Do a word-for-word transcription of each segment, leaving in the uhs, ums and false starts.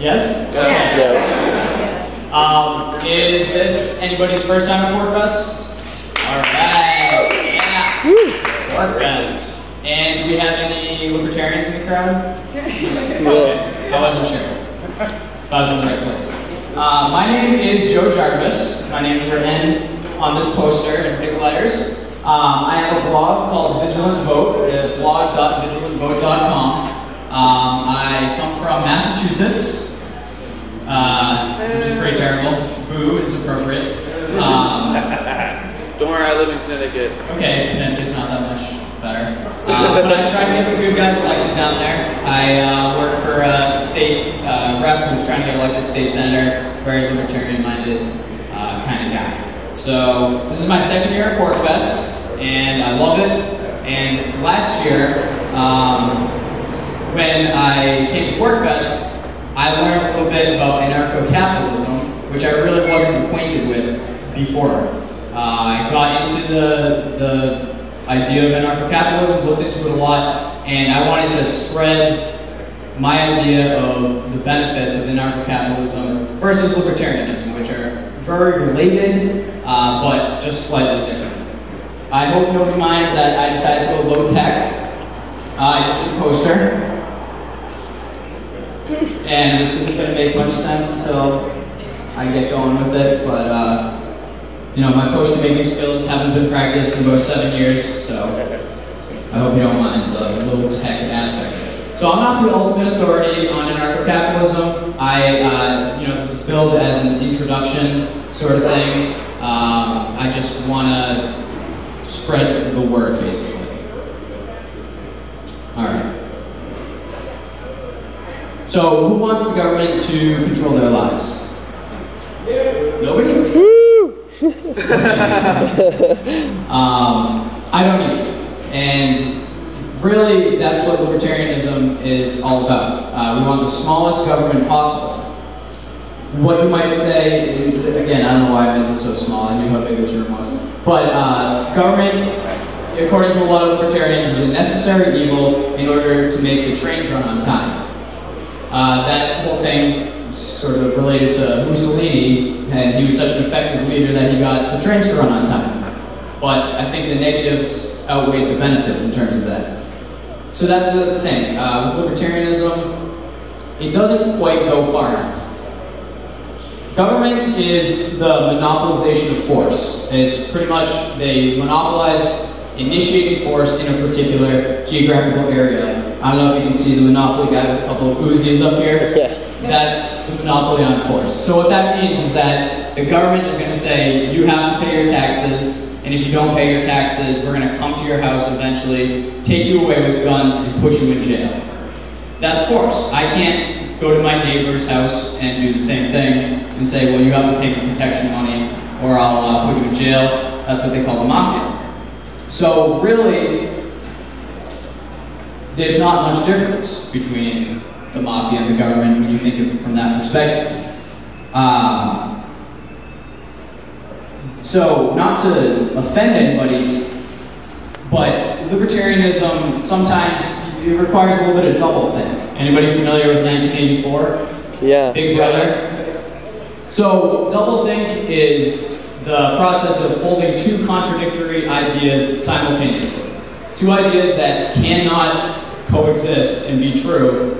Yes? Yeah. yeah. Um, is this anybody's first time at Workfest? All right. Yeah. Workfest. And do we have any libertarians in the crowd? Okay. I wasn't sure. If I was in the right place. Uh, my name is Joe Jarvis. My name's written on this poster in big letters. Um, I have a blog called Vigilant Vote, uh, blog dot vigilant vote dot com. Um, I come from Massachusetts, uh, which is pretty terrible. Boo is appropriate. Um, Don't worry, I live in Connecticut. Okay, Connecticut's not that much better. Uh, but I try to get the good guys elected down there. I uh, work for a state uh, rep who's trying to get elected state senator, very libertarian-minded uh, kind of guy. So this is my second year at Porcupine. And I love it. And last year, um, when I came to Workfest, I learned a little bit about anarcho-capitalism, which I really wasn't acquainted with before. Uh, I got into the, the idea of anarcho-capitalism, looked into it a lot, and I wanted to spread my idea of the benefits of anarcho-capitalism versus libertarianism, which are very related, uh, but just slightly different. I hope nobody minds that I decided to go low-tech. Uh, I just did a poster. And this isn't going to make much sense until I get going with it, but uh, you know, my poster making skills haven't been practiced in about seven years, so I hope you don't mind the low-tech aspect of it. So I'm not the ultimate authority on anarcho-capitalism. I, uh, you know, this is billed as an introduction sort of thing. Um, I just want to spread the word, basically. All right. So, who wants the government to control their lives? Yeah. Nobody? um, I don't need it. And really, that's what libertarianism is all about. Uh, we want the smallest government possible. What you might say, again, I don't know why I made this so small. I knew how big this room was. But uh, government, according to a lot of libertarians, is a necessary evil in order to make the trains run on time. Uh, that whole thing sort of related to Mussolini, and he was such an effective leader that he got the trains to run on time. But I think the negatives outweigh the benefits in terms of that. So that's the thing. Uh, with libertarianism, it doesn't quite go far enough. Government is the monopolization of force. It's pretty much they monopolize initiating force in a particular geographical area. I don't know if you can see the monopoly guy with a couple of Uzis up here. Yeah. That's the monopoly on force. So what that means is that the government is going to say, you have to pay your taxes, and if you don't pay your taxes, we're going to come to your house eventually, take you away with guns, and put you in jail. That's force. I can't go to my neighbor's house and do the same thing and say, well, you have to pay for protection money or I'll uh, put you in jail. That's what they call the mafia. So really, there's not much difference between the mafia and the government when you think of it from that perspective. Um, so not to offend anybody, but libertarianism sometimes it requires a little bit of double think. Anybody familiar with nineteen eighty-four? Yeah. Big Brother? So, doublethink is the process of holding two contradictory ideas simultaneously. Two ideas that cannot coexist and be true,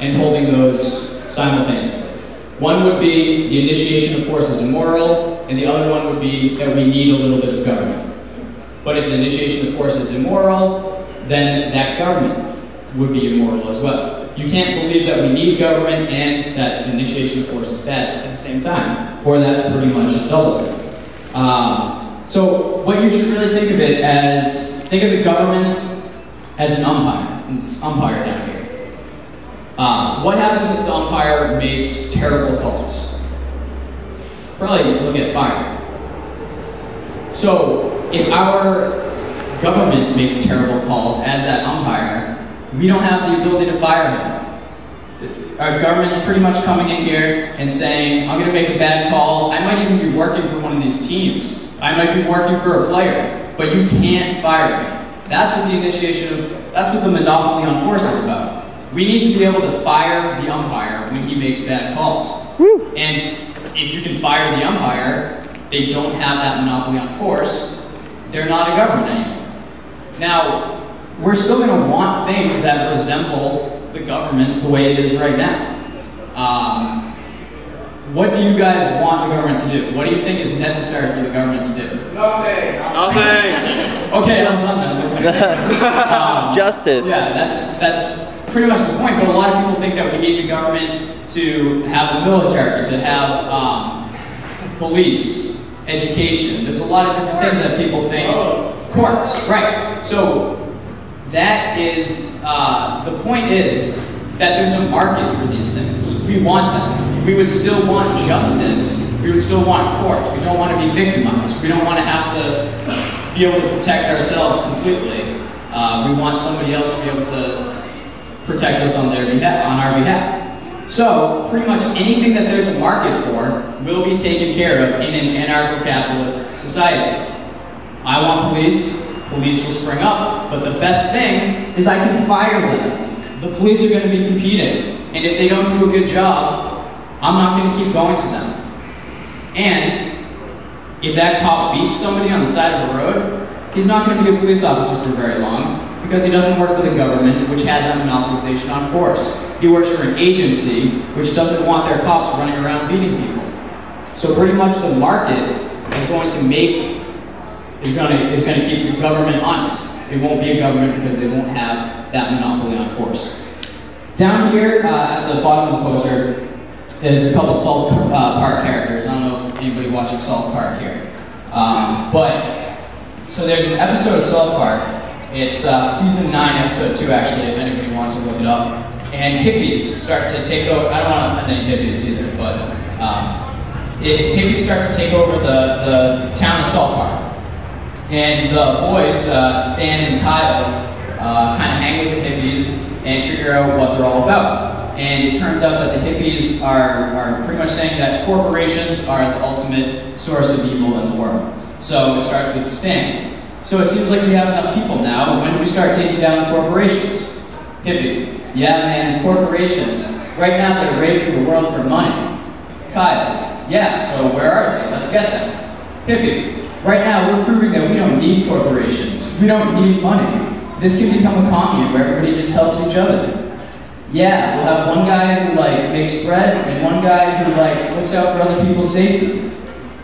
and holding those simultaneously. One would be the initiation of force is immoral, and the other one would be that we need a little bit of government. But if the initiation of force is immoral, then that government would be immoral as well. You can't believe that we need government and that initiation of force is bad at the same time, or that's pretty much a double thing. Um, so what you should really think of it as, think of the government as an umpire. It's umpire down here. Um, what happens if the umpire makes terrible calls? Probably we'll get fired. So if our government makes terrible calls as that umpire, we don't have the ability to fire him. Our government's pretty much coming in here and saying, I'm gonna make a bad call. I might even be working for one of these teams. I might be working for a player, but you can't fire me. That's what the initiation of, that's what the monopoly on force is about. We need to be able to fire the umpire when he makes bad calls. Woo. And if you can fire the umpire, they don't have that monopoly on force. They're not a government anymore. Now, we're still going to want things that resemble the government the way it is right now. Um, what do you guys want the government to do? What do you think is necessary for the government to do? Nothing. Nothing. Okay, I'm done now. um, Justice. Yeah, that's that's. pretty much the point, but a lot of people think that we need the government to have the military, to have um, police, education. There's a lot of different things that people think. Courts, right. So that is, uh, the point is that there's a market for these things. We want them. We would still want justice. We would still want courts. We don't want to be victimized. We don't want to have to be able to protect ourselves completely. Uh, we want somebody else to be able to protect us on their behalf, on our behalf. So pretty much anything that there's a market for will be taken care of in an anarcho-capitalist society. I want police, police will spring up, but the best thing is I can fire them. The police are going to be competing, and if they don't do a good job, I'm not going to keep going to them. And if that cop beats somebody on the side of the road, he's not going to be a police officer for very long, because he doesn't work for the government, which has a monopolization on force. He works for an agency, which doesn't want their cops running around beating people. So pretty much the market is going to make, is going to, is going to keep the government honest. It won't be a government because they won't have that monopoly on force. Down here, uh, at the bottom of the poster, is a couple of South Park characters. I don't know if anybody watches South Park here. Um, but, so there's an episode of South Park. It's uh, season nine, episode two, actually, if anybody wants to look it up. And hippies start to take over. I don't want to offend any hippies either, but um, it, it's hippies start to take over the, the town of South Park. And the boys, uh, Stan and Kyle, uh, kind of hang with the hippies and figure out what they're all about. And it turns out that the hippies are, are pretty much saying that corporations are the ultimate source of evil in the world. So it starts with Stan. So it seems like we have enough people now. When do we start taking down the corporations? Hippie. Yeah, man, the corporations. Right now they're raping the world for money. Kyle. Yeah, so where are they? Let's get them. Hippie. Right now we're proving that we don't need corporations. We don't need money. This can become a commune where everybody just helps each other. Yeah, we'll have one guy who like makes bread and one guy who like looks out for other people's safety.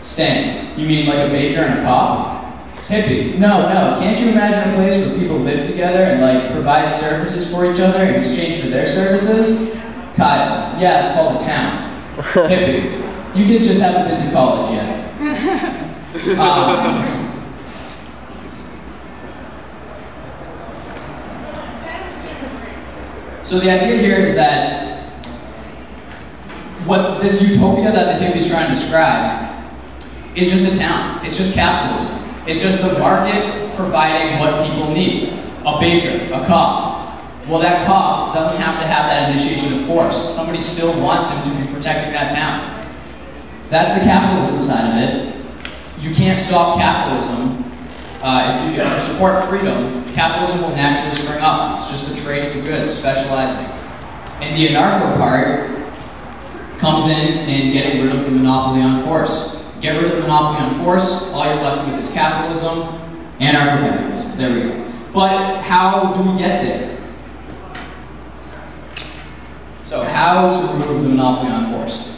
Stan. You mean like a baker and a cop? Hippie. No, no. Can't you imagine a place where people live together and like provide services for each other in exchange for their services? Kyle. Yeah, it's called a town. Hippie. You kids just haven't been to college yet. Um, so the idea here is that what this utopia that the hippie's trying to describe is just a town. It's just capitalism. It's just the market providing what people need. A baker, a cop. Well, that cop doesn't have to have that initiation of force. Somebody still wants him to be protecting that town. That's the capitalism side of it. You can't stop capitalism. Uh, if you support freedom, capitalism will naturally spring up. It's just the trading of goods, specializing. And the anarcho part comes in and getting rid of the monopoly on force. Get rid of the monopoly on force, all you're left with is capitalism, anarcho-capitalism. There we go. But how do we get there? So how to remove the monopoly on force?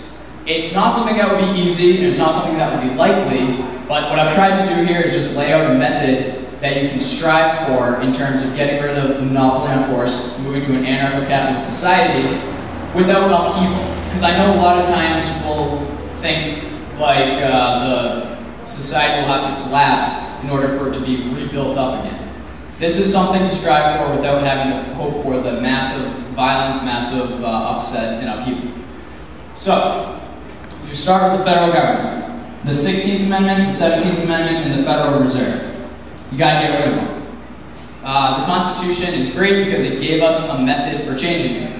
It's not something that would be easy, and it's not something that would be likely, but what I've tried to do here is just lay out a method that you can strive for in terms of getting rid of the monopoly on force, moving to an anarcho-capitalist society without upheaval. Because I know a lot of times people think, like uh, the society will have to collapse in order for it to be rebuilt up again. This is something to strive for without having to hope for the massive violence, massive uh, upset and upheaval. So, you start with the federal government. The sixteenth amendment, the seventeenth amendment, and the Federal Reserve. You gotta get rid of them. Uh, the Constitution is great because it gave us a method for changing it.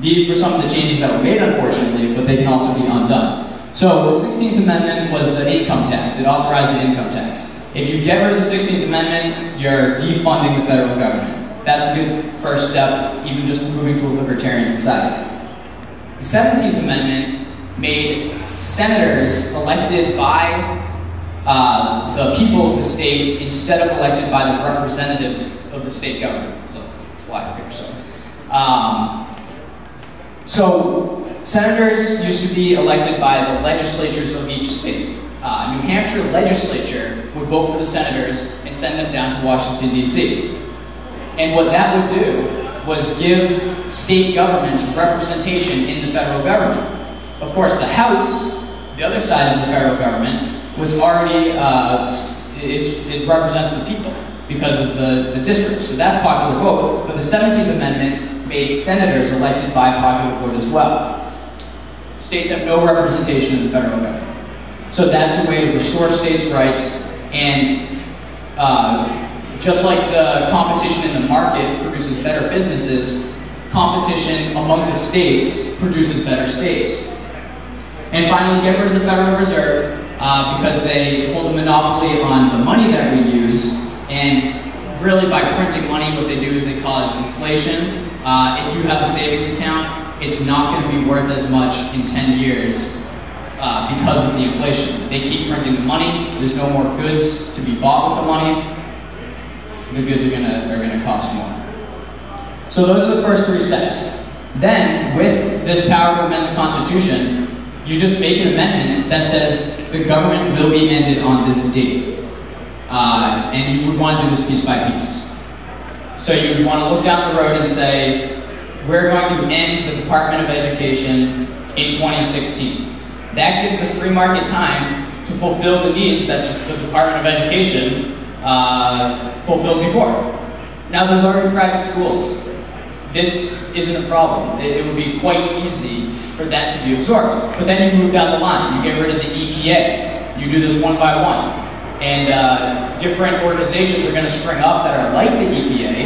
These were some of the changes that were made, unfortunately, but they can also be undone. So the sixteenth amendment was the income tax. It authorized the income tax. If you get rid of the sixteenth amendment, you're defunding the federal government. that's a good first step, even just moving to a libertarian society. The seventeenth Amendment made senators elected by uh, the people of the state instead of elected by the representatives of the state government. So, fly up here, so. Um, so, senators used to be elected by the legislatures of each state. Uh, New Hampshire legislature would vote for the senators and send them down to Washington, D C. And what that would do was give state governments representation in the federal government. Of course, the House, the other side of the federal government, was already, uh, it, it represents the people because of the, the districts. So that's popular vote, but the seventeenth Amendment made senators elected by popular vote as well. States have no representation in the federal government. So that's a way to restore states' rights, and uh, just like the competition in the market produces better businesses, competition among the states produces better states. And finally, get rid of the Federal Reserve uh, because they hold a monopoly on the money that we use, and really by printing money, what they do is they cause inflation. Uh, if you have a savings account, it's not going to be worth as much in ten years uh, because of the inflation. They keep printing the money, there's no more goods to be bought with the money. The goods are gonna, are gonna cost more. So those are the first three steps. Then, with this power to amend the Constitution, you just make an amendment that says the government will be ended on this date. Uh, and you would wanna do this piece by piece. So you would wanna look down the road and say, we're going to end the Department of Education in twenty sixteen. That gives the free market time to fulfill the needs that the Department of Education Uh, fulfilled before. Now there's already private schools. This isn't a problem. It, it would be quite easy for that to be absorbed. But then you move down the line. You get rid of the E P A. You do this one by one. And uh, different organizations are going to spring up that are like the E P A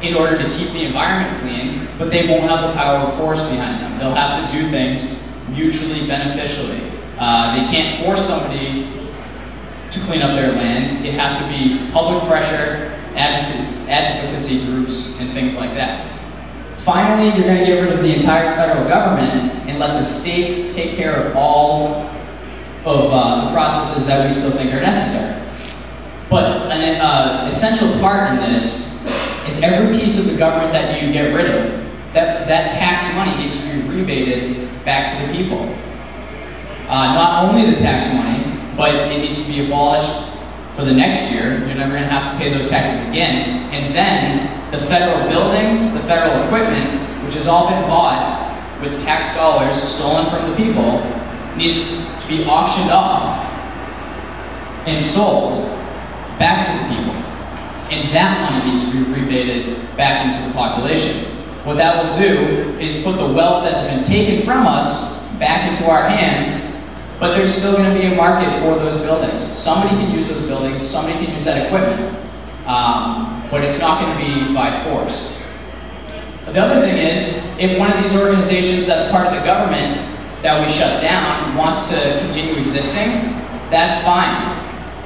in order to keep the environment clean, but they won't have the power of force behind them. They'll have to do things mutually beneficially. Uh, they can't force somebody to clean up their land. It has to be public pressure, advocacy groups, and things like that. Finally, you're going to get rid of the entire federal government and let the states take care of all of uh, the processes that we still think are necessary. But an uh, essential part in this is every piece of the government that you get rid of, that, that tax money needs to be rebated back to the people. Uh, not only the tax money, but it needs to be abolished for the next year. You're never gonna have to pay those taxes again. And then the federal buildings, the federal equipment, which has all been bought with tax dollars stolen from the people, needs to be auctioned off and sold back to the people. And that money needs to be rebated back into the population. What that will do is put the wealth that has been taken from us back into our hands. But there's still going to be a market for those buildings. Somebody can use those buildings, somebody can use that equipment, um, but it's not going to be by force. But the other thing is, if one of these organizations that's part of the government that we shut down wants to continue existing, that's fine.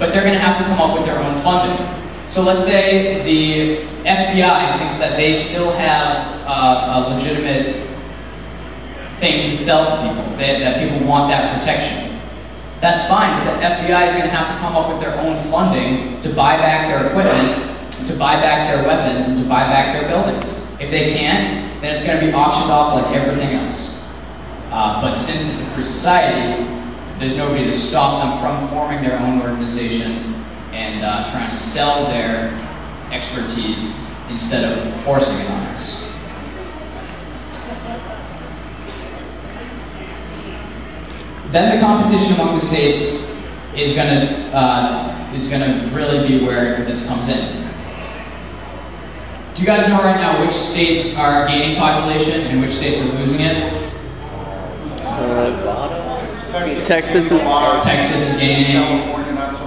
But they're going to have to come up with their own funding. So let's say the F B I thinks that they still have uh, a legitimate thing to sell to people, that, that people want that protection. That's fine, but the F B I is going to have to come up with their own funding to buy back their equipment, to buy back their weapons, and to buy back their buildings. If they can't, then it's going to be auctioned off like everything else. Uh, but since it's a free society, there's nobody to stop them from forming their own organization and uh, trying to sell their expertise instead of forcing it on us. Then the competition among the states is gonna uh, is gonna really be where this comes in. Do you guys know right now which states are gaining population and which states are losing it? Uh, Texas is Texas is gaining.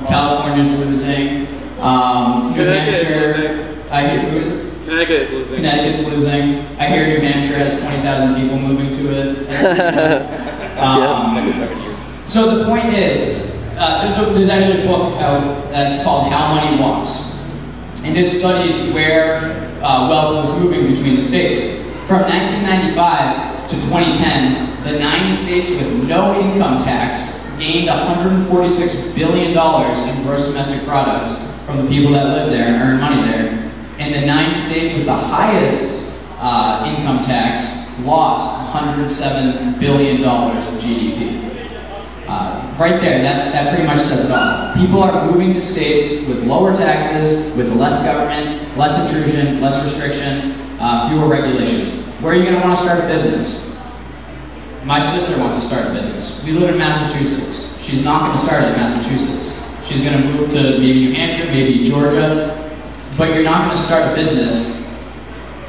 California is losing. Um, New Hampshire. I hear who is it? Connecticut is losing. Connecticut's losing. I hear New Hampshire has twenty thousand people moving to it. Um, yeah. So the point is, uh, there's, a, there's actually a book out that's called How Money Walks, and it studied where uh, wealth was moving between the states. From nineteen ninety-five to twenty ten, the nine states with no income tax gained one hundred forty-six billion dollars in gross domestic product from the people that live there and earn money there. And the nine states with the highest uh, income tax lost one hundred seven billion dollars in G D P. Uh, right there, that, that pretty much says it all. People are moving to states with lower taxes, with less government, less intrusion, less restriction, uh, fewer regulations. Where are you going to want to start a business? My sister wants to start a business. We live in Massachusetts. She's not going to start in Massachusetts. She's going to move to maybe New Hampshire, maybe Georgia. But you're not going to start a business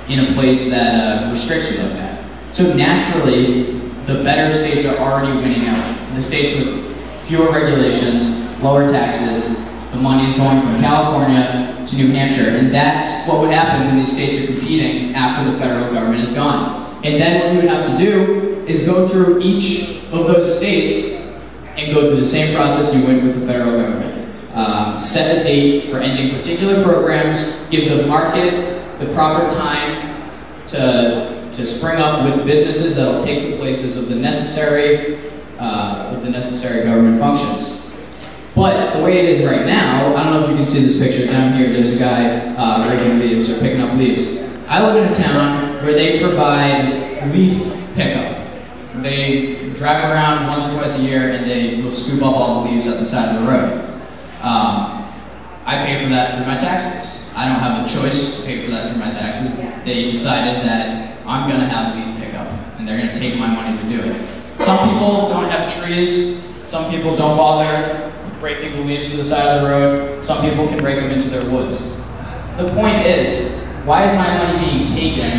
in a place that uh, restricts you like that. So naturally, the better states are already winning out. The states with fewer regulations, lower taxes, the money is going from California to New Hampshire, and that's what would happen when these states are competing after the federal government is gone. And then what we would have to do is go through each of those states and go through the same process you would with the federal government. Um, set a date for ending particular programs, give the market the proper time to, to spring up with businesses that will take the places of the necessary Uh, with the necessary government functions. But the way it is right now, I don't know if you can see this picture down here, there's a guy uh, raking leaves or picking up leaves. I live in a town where they provide leaf pickup. They drive around once or twice a year and they will scoop up all the leaves at the side of the road. Um, I pay for that through my taxes. I don't have a choice to pay for that through my taxes. They decided that I'm going to have leaf pickup and they're going to take my money to do it. Some people don't have trees, some people don't bother breaking the leaves to the side of the road, some people can break them into their woods. The point is, why is my money being taken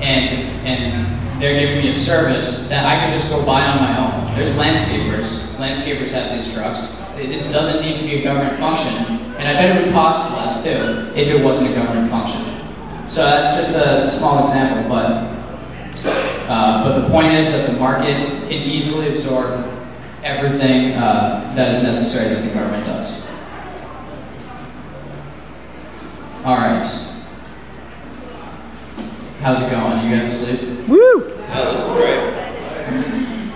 and, and they're giving me a service that I can just go buy on my own? There's landscapers. Landscapers have these trucks. This doesn't need to be a government function, and I bet it would cost less too if it wasn't a government function. So that's just a small example, but Uh, but the point is that the market can easily absorb everything uh, that is necessary that the government does. All right. How's it going? You guys asleep? Woo! That was great.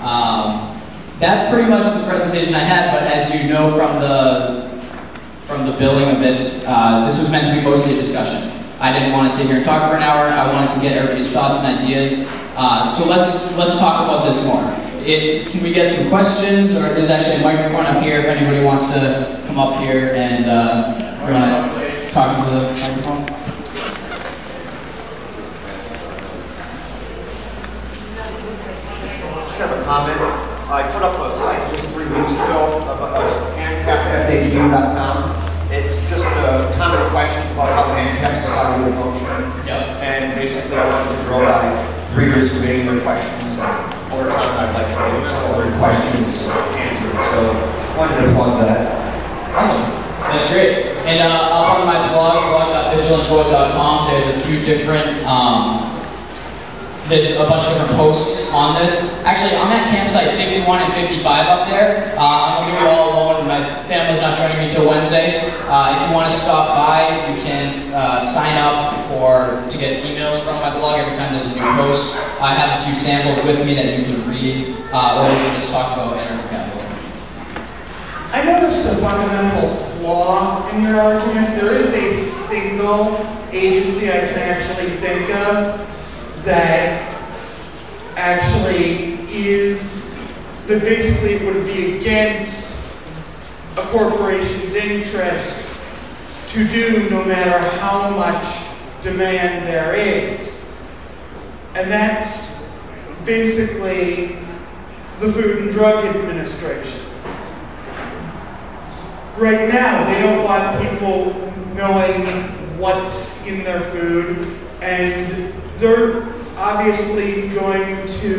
Um, that's pretty much the presentation I had, but as you know from the, from the billing of it, uh, this was meant to be mostly a discussion. I didn't want to sit here and talk for an hour. I wanted to get everybody's thoughts and ideas. Uh, so let's let's talk about this more. It, can we get some questions? Or there's actually a microphone up here if anybody wants to come up here and uh, we're gonna talk into the microphone. Just have a comment. I put up a site just three weeks ago about handicap f a q dot com. It's just a comment of questions about how the handicap society will function. Yep. And basically, I wanted to grow out. Readers submitting their questions, or I'd like to get all their questions answered. So just wanted to plug that. Awesome. That's great. And uh, up on my blog, blog dot vigilant vote dot com, there's a few different, um, there's a bunch of different posts on this. Actually, I'm at campsite fifty-one and fifty-five up there. Uh, I'm going to be all alone. My family's not joining me till Wednesday. Uh, if you want to stop by, you can uh, sign up for to get emails from my blog every time there's a new post. I have a few samples with me that you can read, uh, or we can just talk about anarcho-capitalism. I noticed a fundamental flaw in your argument. There is a single agency I can actually think of that actually is, that basically would be against a corporation's interest to do no matter how much demand there is. And that's basically the Food and Drug Administration. Right now, they don't want people knowing what's in their food, and they're obviously going to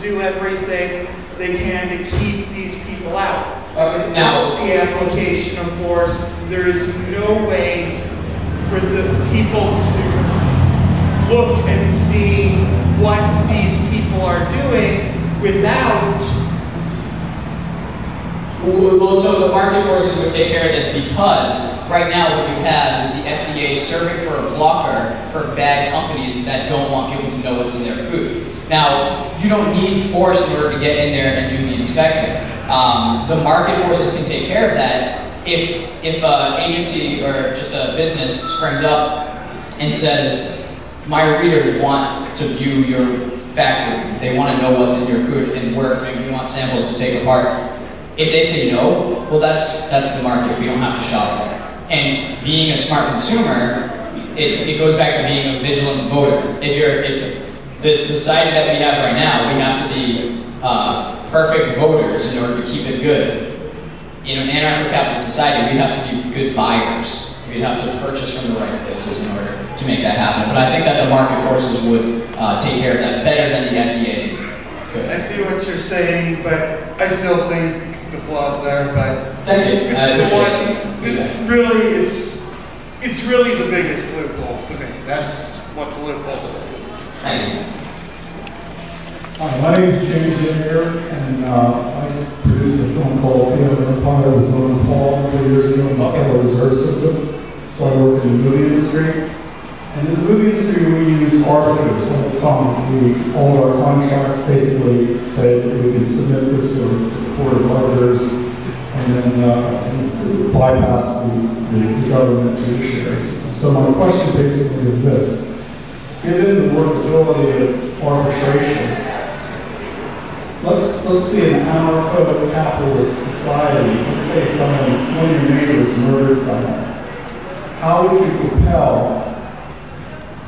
do everything they can to keep these people out. Uh, now, the application of force, there is no way for the people to look and see what these people are doing without Well, so the market forces would take care of this, because right now what you have is the F D A serving for a blocker for bad companies that don't want people to know what's in their food. Now, you don't need force in order to get in there and do the inspecting. Um, the market forces can take care of that. If if an agency or just a business springs up and says, my readers want to view your factory, they want to know what's in your food, and where maybe we want samples to take apart. If they say no, well, that's that's the market. We don't have to shop there. And being a smart consumer, it, it goes back to being a vigilant voter. If you're if the society that we have right now, we have to be uh, perfect voters in order to keep it good. In an anarcho-capitalist society, we have to be good buyers. We have to purchase from the right places in order to make that happen. But I think that the market forces would uh, take care of that better than the F D A could. I see what you're saying, but I still think the flaws there, but it's I the one, it yeah. really, it's, it's really the biggest loophole to me. That's what the loophole is. Thank you. Hi, my name is James Jair, and uh, I produced a film called The Other Empire with Ron Paul three years ago in the Federal Reserve System. So I work in the movie industry. And in the movie industry, we use arbiters all the time. We, all our contracts basically say that we can submit this to Board of Arbiters, and then uh, and bypass the, the government judiciaries. So my question basically is this: given the workability of arbitration, let's let's see an anarcho-capitalist society. Let's say someone, one of your neighbors, murdered someone. How would you compel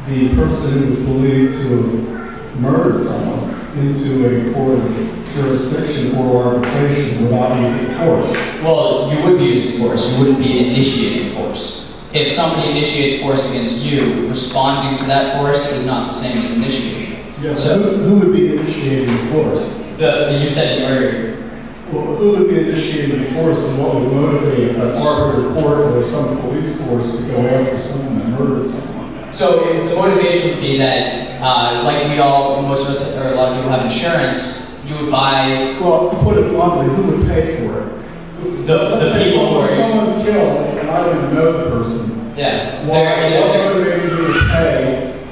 the person who is believed to have murdered someone into a court of jurisdiction or arbitration without using force? Well, you would be using force. You wouldn't be initiating force. If somebody initiates force against you, responding to that force is not the same as initiating. Yeah, so who, who would be initiating force? The, you said murder. Well, who would be initiating force, and what would motivate an arbiter court or some police force to go after someone that murdered someone? So it, the motivation would be that, uh, like we all, most of us, or a lot of people have insurance. You would buy... Well, to put it bluntly, who would pay for it? The, the people who are... Someone's killed, and I don't even know the person. Yeah. What motivates me to pay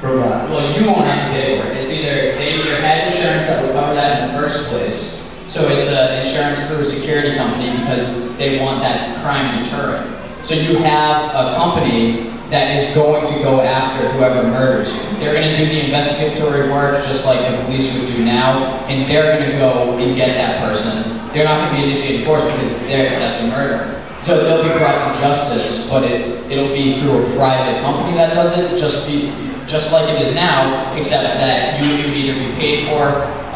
for that? Well, you won't have to pay for it. It's either they either had insurance that would cover that in the first place, so it's uh, insurance through a security company because they want that crime deterrent. So you have a company that is going to go after whoever murders you. They're going to do the investigatory work just like the police would do now, and they're going to go and get that person. They're not going to be initiating force because that's a murder. So they'll be brought to justice, but it, it'll be through a private company that does it, just be, just like it is now, except that you would either be paid for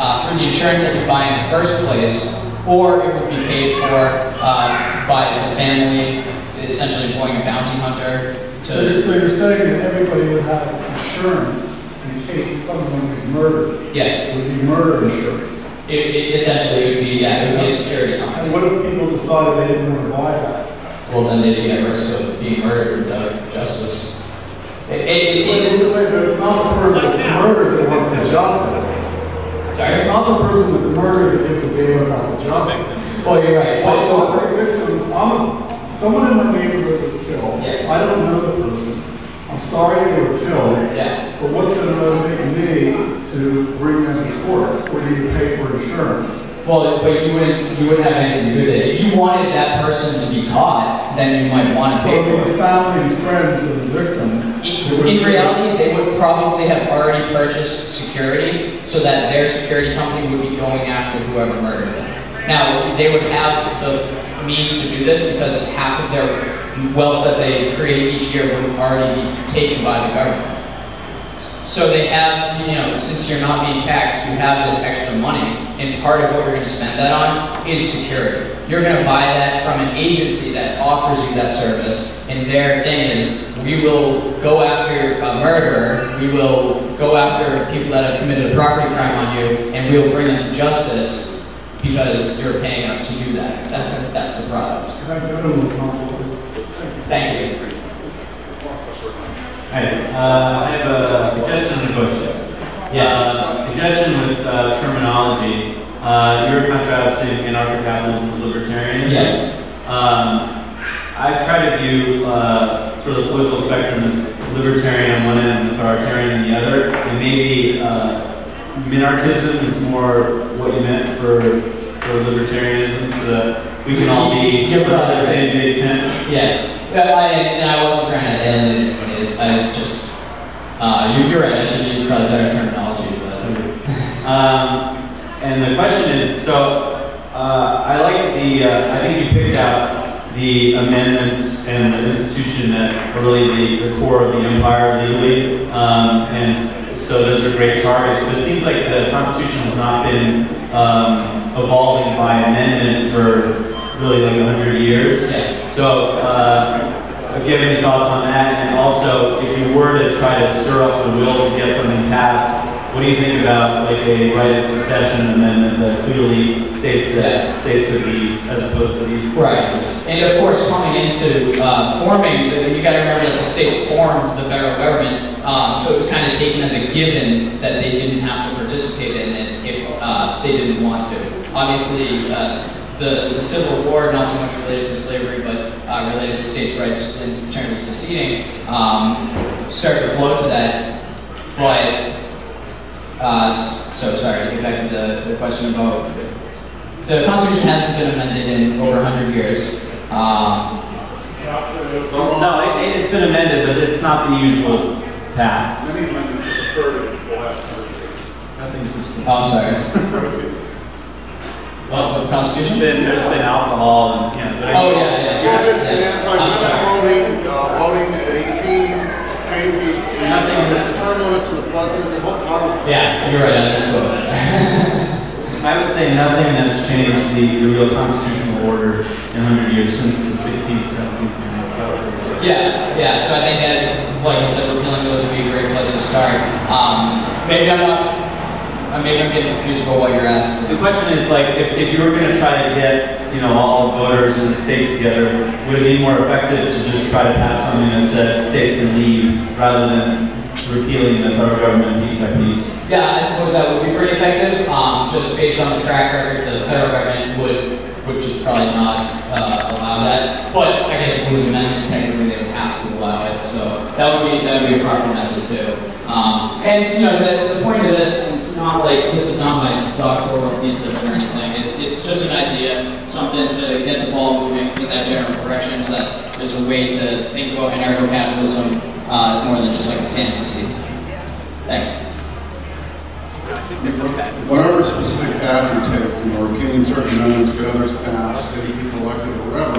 uh, through the insurance that you buy in the first place, or it would be paid for uh, by the family, essentially employing a bounty hunter. So you're, so you're saying that everybody would have insurance in case someone was murdered? Yes. It would be murder insurance? It, it essentially would be, yeah, it would be a security company. And what if people decided they didn't want to buy that? Well, then they'd be at risk of being murdered without justice. It, it, it, it is, but it's not the person that's murdered that wants the justice. Sorry? It's not the person that's murdered that thinks that they don't want the justice. Well, you're right. Well, so if victims, I'm someone in my neighborhood was killed. Yes. I don't know the person. I'm sorry they were killed. Yeah. But what's going to motivate me to bring them to court? Or do you pay for insurance? Well, but you wouldn't, you wouldn't have anything to do with it. If you wanted that person to be caught, then you might want to so pay for it. So for the family and friends of the victim... In, in reality, they would probably have already purchased security so that their security company would be going after whoever murdered them. Now, they would have the... means to do this because half of their wealth that they create each year would already be taken by the government. So they have, you know, since you're not being taxed, you have this extra money, and part of what you're going to spend that on is security. You're going to buy that from an agency that offers you that service, and their thing is, we will go after a murderer, we will go after people that have committed a property crime on you, and we will bring them to justice, because you're paying us to do that. That's that's the product. Thank you. Hey, uh, I have a suggestion and a question. Yes. Uh, suggestion with uh, terminology. Uh, you're contrasting anarcho-capitalism with liberty. libertarianism. Yes. Um, I try to view uh, sort of the political spectrum as libertarian on one end, authoritarian on the other, and maybe uh, minarchism is more what you meant for, for libertarianism, so that we can all be under the same big tent. Yes, I, and I wasn't trying to alienate anybody. It's, I just uh, you're right. I should use probably better terminology, but um, and the question is so. Uh, I like the, uh, I think you picked out the amendments and the institution that are really the, the core of the empire legally, um, and so those are great targets, but it seems like the Constitution has not been um, evolving by amendment for really like a hundred years. Yes. So uh, if you have any thoughts on that, and also if you were to try to stir up the will to get something passed, what do you think about like a right of secession amendment that clearly states that states would be as opposed to these? Right, and of course coming into uh, forming, you got to remember that the states formed the federal government, um, so it was kind of taken as a given that they didn't have to participate in it if uh, they didn't want to. Obviously, uh, the the Civil War not so much related to slavery, but uh, related to states' rights in terms of seceding, um, started to blow to that, but. Uh, so, sorry, to get back to the, the question about the Constitution hasn't been amended in over a hundred years. Um, no, it, it's been amended, but it's not the usual path. Many amendments have occurred in the last one hundred years. Nothing substantial. Oh, I'm sorry. Well, with the Constitution? There's been, there's been alcohol and, yeah. But oh, yeah, yeah. Yes, yeah, there's been anti-voting, uh, voting at eighteen. Yeah, you're right, I misspoke. I would say nothing that's changed the, the real constitutional order in a hundred years since the sixteenth, seventeenth, and so. Yeah, yeah, so I think that, like I said, repealing those would be a great place to start. Um, maybe I'm not. I mean, I'm getting confused about what you're asking. The question is, like, if, if you were going to try to get, you know, all voters in the states together, would it be more effective to just try to pass something that said states can leave rather than repealing the federal government piece by piece? Yeah, I suppose that would be pretty effective. Um, just based on the track record, the federal government would would just probably not uh, allow that. But I guess if it was amendment, technically they would have to allow it. So that would be that would be a proper method too. Um, and you know the, the point of this, it's not like this is not my doctoral thesis or anything. It, it's just an idea, something to get the ball moving in that general direction, so that there's a way to think about anarcho-capitalism uh, as more than just like a fantasy. Thanks. Whatever specific path you take, you know, repealing certain amendments, get others passed, getting people elected, or whatever,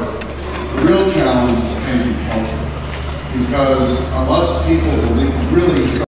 the real challenge is changing culture, because unless people really.